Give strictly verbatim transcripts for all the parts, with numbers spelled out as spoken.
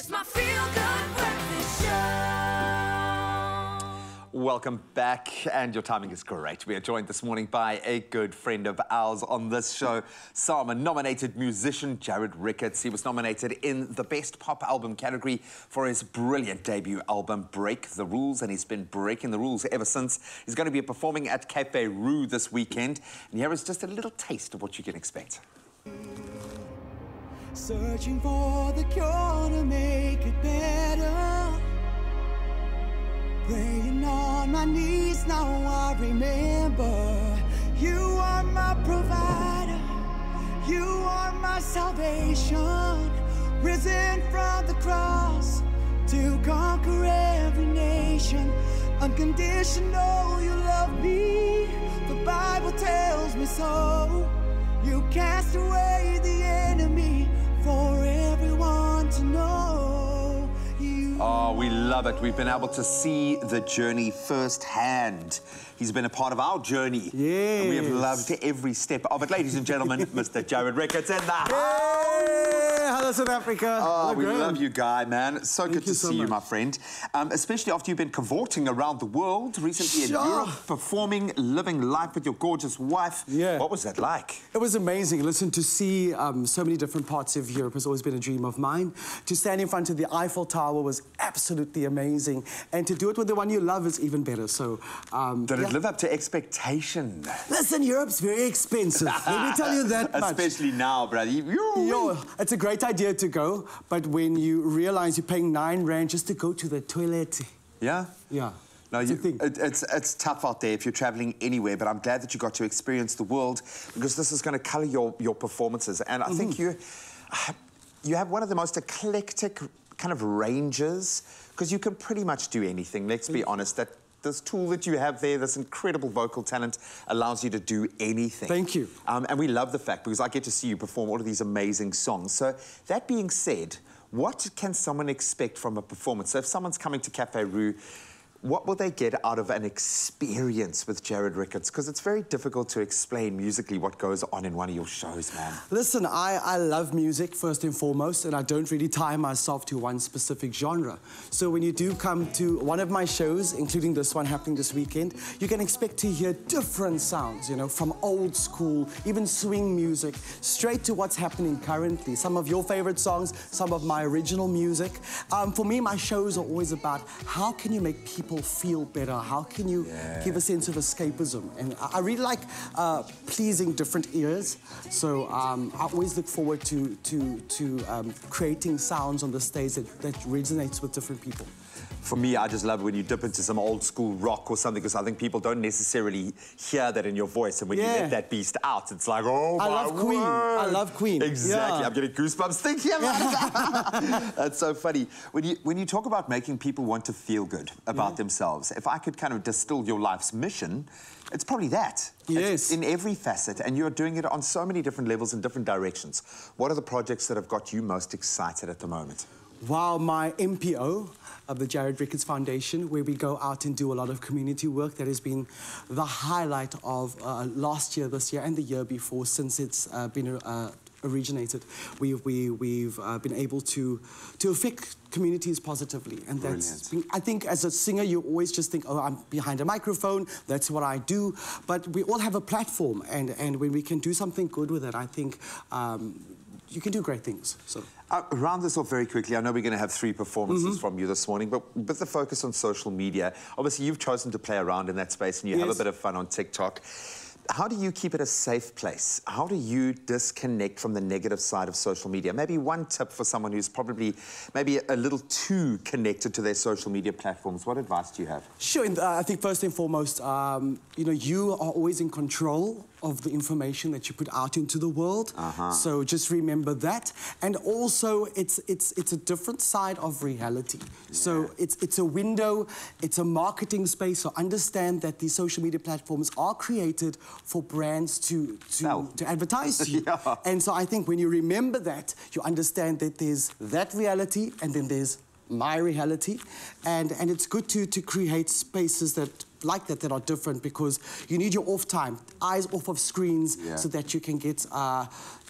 It's my feel-good breakfast show. Welcome back, and your timing is great. We are joined this morning by a good friend of ours on this show, Sama-nominated musician Jarrad Ricketts. He was nominated in the Best Pop Album category for his brilliant debut album, Break the Rules, and he's been breaking the rules ever since. He's going to be performing at Café Rouge this weekend, and here is just a little taste of what you can expect. Searching for the cure to make it better. Praying on my knees, now I remember. You are my provider. You are my salvation. Risen from the cross to conquer every nation. Unconditional, you love me. The Bible tells me so. You cast away the enemy for everyone to know. You oh, we love it. We've been able to see the journey firsthand. He's been a part of our journey. Yes. And we have loved every step of it. Ladies and gentlemen, Mister Jarrad Ricketts in the house. Yeah. Hello, South Africa. Oh, hello, we Graham. Love you, Guy, man. It's so Thank good to so see much. you, my friend. Um, especially after you've been cavorting around the world, recently in Europe, performing, living life with your gorgeous wife. Yeah. What was that like? It was amazing. Listen, to see um, so many different parts of Europe has always been a dream of mine. To stand in front of the Eiffel Tower was absolutely amazing. And to do it with the one you love is even better. So, um, Did yeah. it live up to expectation? Listen, Europe's very expensive. Let me tell you that much. Especially now, brother. Yo, it's a great idea to go, but when you realise you're paying nine rand just to go to the toilet. Yeah? Yeah. No, you, it, it's, it's tough out there if you're travelling anywhere, but I'm glad that you got to experience the world, because this is going to colour your, your performances. And I mm-hmm. think you, you have one of the most eclectic kind of ranges, because you can pretty much do anything, let's be mm-hmm. honest. That this tool that you have there, this incredible vocal talent, allows you to do anything. Thank you. Um, and we love the fact, because I get to see you perform all of these amazing songs. So that being said, what can someone expect from a performance? So if someone's coming to Café Rouge, what will they get out of an experience with Jarrad Ricketts? Because it's very difficult to explain musically what goes on in one of your shows, man. Listen, I, I love music, first and foremost, and I don't really tie myself to one specific genre. So when you do come to one of my shows, including this one happening this weekend, you can expect to hear different sounds, you know, from old school, even swing music, straight to what's happening currently. Some of your favourite songs, some of my original music. Um, for me, my shows are always about how can you make people feel better? How can you yeah. give a sense of escapism? And I really like uh, pleasing different ears, so um, I always look forward to to, to um, creating sounds on the stage that, that resonates with different people. For me, I just love when you dip into some old school rock or something, because I think people don't necessarily hear that in your voice, and when yeah. you let that beast out, it's like, oh my I love word. Queen. I love Queen. Exactly. Yeah. I'm getting goosebumps thinking about it. That's so funny. When you when you talk about making people want to feel good about yeah. themselves, if I could kind of distill your life's mission, it's probably that. Yes. It's in every facet, and you're doing it on so many different levels and different directions. What are the projects that have got you most excited at the moment? Wow, my M P O of the Jarrad Ricketts Foundation, where we go out and do a lot of community work. That has been the highlight of uh, last year, this year, and the year before, since it's uh, been uh, originated. We've, we, we've uh, been able to, to affect communities positively, and that's been, I think as a singer you always just think, oh, I'm behind a microphone, that's what I do, but we all have a platform, and, and when we can do something good with it, I think um, you can do great things. So I'll round this off very quickly. I know we're going to have three performances mm-hmm. from you this morning, but with the focus on social media, obviously you've chosen to play around in that space, and you yes. have a bit of fun on TikTok. How do you keep it a safe place? How do you disconnect from the negative side of social media? Maybe one tip for someone who's probably maybe a little too connected to their social media platforms. What advice do you have? Sure, and, uh, I think first and foremost, um, you know, you are always in control of the information that you put out into the world. Uh-huh. So just remember that. And also, it's it's it's a different side of reality. Yeah. So it's it's a window, it's a marketing space. So understand that these social media platforms are created for brands to to, no. to advertise to you. Yeah. And so I think when you remember that, you understand that there's that reality, and then there's my reality. And, and it's good to, to create spaces that like that, that are different, because you need your off time, eyes off of screens, yeah. so that you can get uh,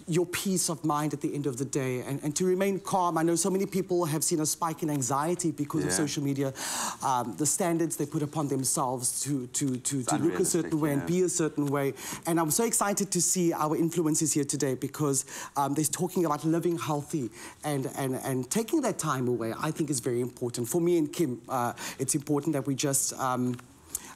your peace of mind at the end of the day, and, and to remain calm. I know so many people have seen a spike in anxiety because yeah. of social media, um, the standards they put upon themselves to, to, to, to look a certain way yeah. and be a certain way. And I'm so excited to see our influencers here today because um, they're talking about living healthy and, and, and taking that time away, I think is very important. For me and Kim, uh, it's important that we just... Um,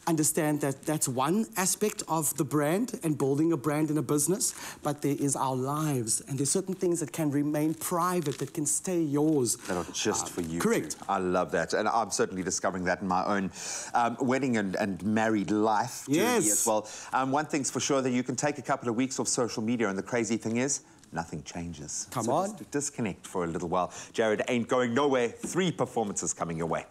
understand that that's one aspect of the brand and building a brand in a business, but there is our lives, and there's certain things that can remain private, that can stay yours. That are just uh, for you. Correct. Too. I love that, and I'm certainly discovering that in my own um, wedding and, and married life. Yes. As well. Um, one thing's for sure, that you can take a couple of weeks off social media, and the crazy thing is, nothing changes. Come so on. Just disconnect for a little while. Jarrad ain't going nowhere. Three performances coming your way.